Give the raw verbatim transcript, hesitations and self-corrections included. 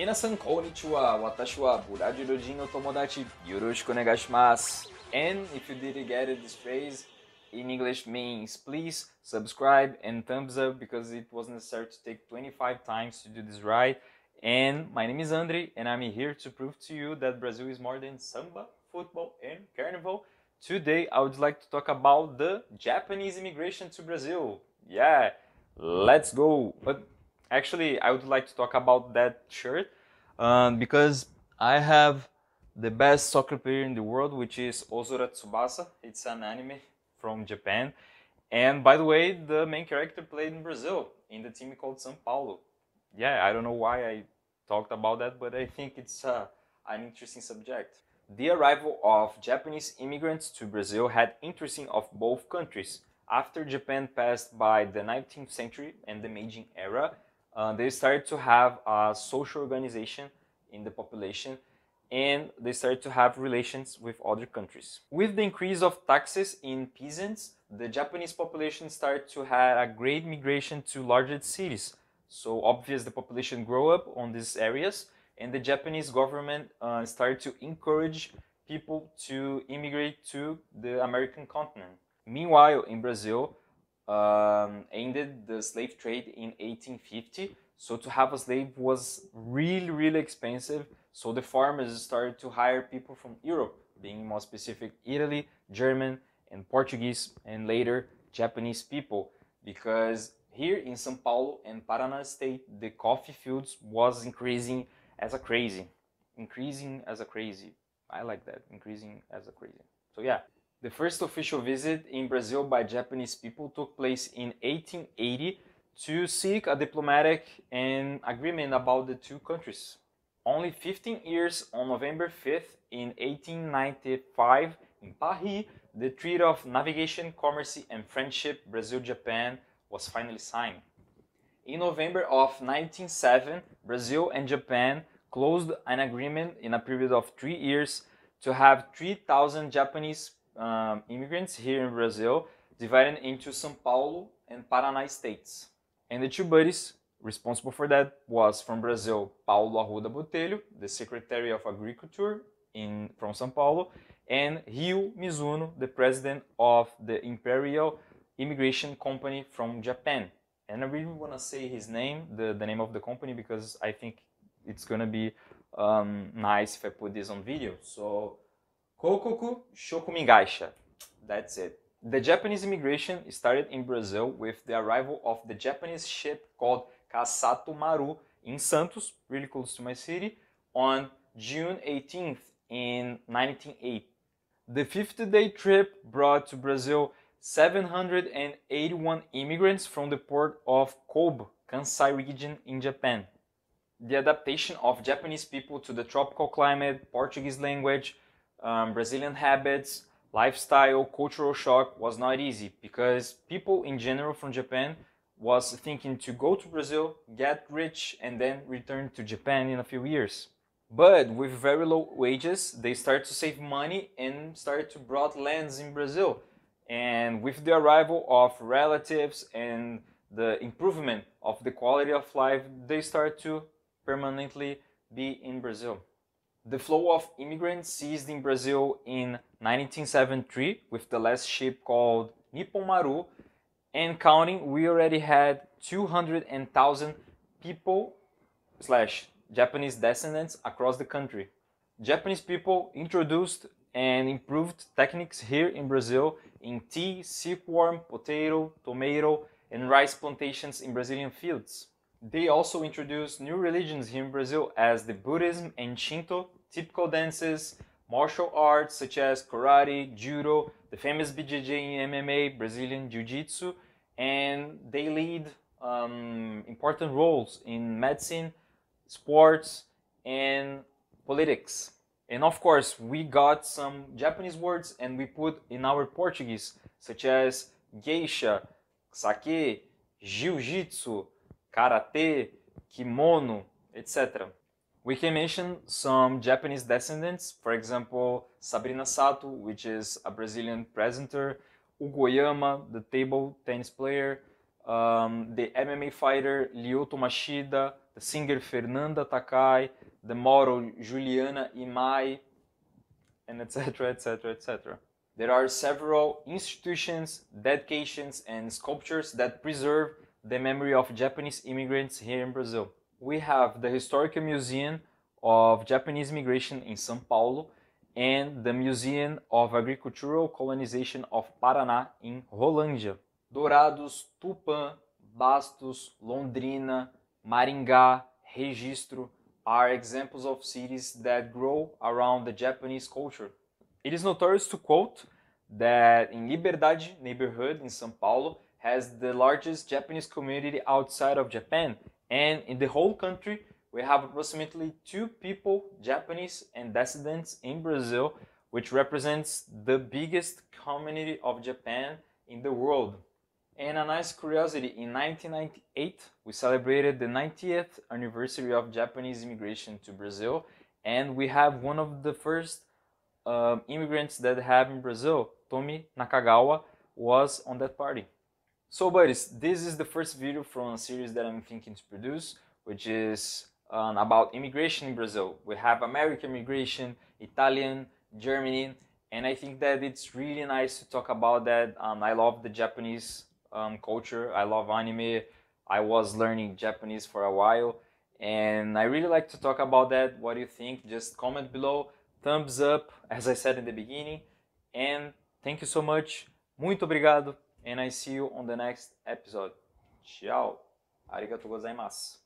Minasan konnichiwa, watashi wa Burajirojin no tomodachi, yoroshiku onegaishimasu. And if you didn't get it, this phrase in English means please subscribe and thumbs up, because it was necessary to take twenty-five times to do this right. And my name is Andrey, and I'm here to prove to you that Brazil is more than samba, football and carnival. Today I would like to talk about the Japanese immigration to Brazil. Yeah, let's go! But actually I would like to talk about that shirt um, because I have the best soccer player in the world, which is Ozora Tsubasa. It's an anime from Japan, and by the way, the main character played in Brazil in the team called São Paulo. Yeah, I don't know why I talked about that, but I think it's uh, an interesting subject. The arrival of Japanese immigrants to Brazil had interesting of both countries. After Japan passed by the nineteenth century and the Meiji era, uh, they started to have a social organization in the population, and they started to have relations with other countries. With the increase of taxes in peasants, the Japanese population started to have a great migration to larger cities. So obvious, the population grew up on these areas, and the Japanese government uh, started to encourage people to immigrate to the American continent. Meanwhile, in Brazil, um, ended the slave trade in eighteen fifty. So to have a slave was really, really expensive. So the farmers started to hire people from Europe, being more specific, Italy, German, and Portuguese, and later Japanese people. Because here in São Paulo and Paraná state, the coffee fields was increasing as a crazy. Increasing as a crazy. I like that, increasing as a crazy. So yeah, the first official visit in Brazil by Japanese people took place in eighteen eighty to seek a diplomatic and agreement about the two countries. Only fifteen years, on November fifth, in eighteen ninety-five, in Paris, the Treaty of Navigation, Commerce and Friendship Brazil-Japan was finally signed. In November of nineteen oh seven, Brazil and Japan closed an agreement in a period of three years to have three thousand Japanese um, immigrants here in Brazil, divided into São Paulo and Paraná states. And the two buddies responsible for that was, from Brazil, Paulo Arruda Botelho, the Secretary of Agriculture in, from São Paulo, and Ryu Mizuno, the President of the Imperial Immigration Company from Japan. And I really want to say his name, the, the name of the company, because I think it's going to be um, nice if I put this on video. So, Koukoku Shokumin Gaisha, that's it. The Japanese immigration started in Brazil with the arrival of the Japanese ship called Kasato Maru in Santos, really close to my city, on June eighteenth in nineteen oh eight. The fifty-day trip brought to Brazil seven hundred eighty-one immigrants from the port of Kobe, Kansai region in Japan. The adaptation of Japanese people to the tropical climate, Portuguese language, um, Brazilian habits, lifestyle, cultural shock was not easy, because people in general from Japan was thinking to go to Brazil, get rich, and then return to Japan in a few years. But with very low wages, they started to save money and started to brought lands in Brazil. And with the arrival of relatives and the improvement of the quality of life, they started to permanently be in Brazil. The flow of immigrants ceased in Brazil in nineteen seventy-three with the last ship called Nippon Maru, and counting, we already had two hundred thousand people slash Japanese descendants across the country. Japanese people introduced and improved techniques here in Brazil in tea, silkworm, potato, tomato, and rice plantations in Brazilian fields. They also introduced new religions here in Brazil, as the Buddhism and Shinto, typical dances, martial arts such as karate, judo, the famous B J J in M M A, Brazilian Jiu-Jitsu, and they lead um, important roles in medicine, sports, and politics. And of course, we got some Japanese words and we put in our Portuguese, such as geisha, sake, jiu-jitsu, karate, kimono, et cetera. We can mention some Japanese descendants, for example, Sabrina Sato, which is a Brazilian presenter, Hugo Hoyama, the table tennis player, um, the M M A fighter, Lyoto Machida, the singer Fernanda Takai, the model Juliana Imai, and et cetera, et cetera, et cetera. There are several institutions, dedications, and sculptures that preserve the memory of Japanese immigrants here in Brazil. We have the Historical Museum of Japanese Immigration in São Paulo and the Museum of Agricultural Colonization of Paraná in Rolândia. Dourados, Tupã, Bastos, Londrina, Maringá, Registro are examples of cities that grow around the Japanese culture. It is notorious to quote that in Liberdade neighborhood in São Paulo has the largest Japanese community outside of Japan, and in the whole country we have approximately two people, Japanese and descendants, in Brazil, which represents the biggest community of Japan in the world. And a nice curiosity, in nineteen ninety-eight, we celebrated the ninetieth anniversary of Japanese immigration to Brazil, and we have one of the first um, immigrants that have in Brazil, Tommy Nakagawa, was on that party. So buddies, this is the first video from a series that I'm thinking to produce, which is um, about immigration in Brazil. We have American immigration, Italian, German, and I think that it's really nice to talk about that. Um, I love the Japanese Um, culture, I love anime, I was learning Japanese for a while, and I really like to talk about that. What do you think? Just comment below, thumbs up, as I said in the beginning, and thank you so much, muito obrigado, and I see you on the next episode. Tchau, arigatou gozaimasu.